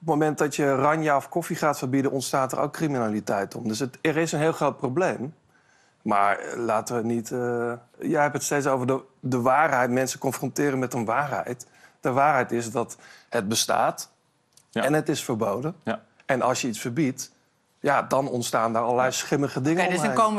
het moment dat je ranja of koffie gaat verbieden, ontstaat er ook criminaliteit om. Dus er is een heel groot probleem. Maar laten we niet... Jij hebt het steeds over de waarheid. Mensen confronteren met een waarheid. De waarheid is dat het bestaat en het is verboden. Ja. En als je iets verbiedt, ja, dan ontstaan daar allerlei schimmige dingen omheen. Dus dan komen we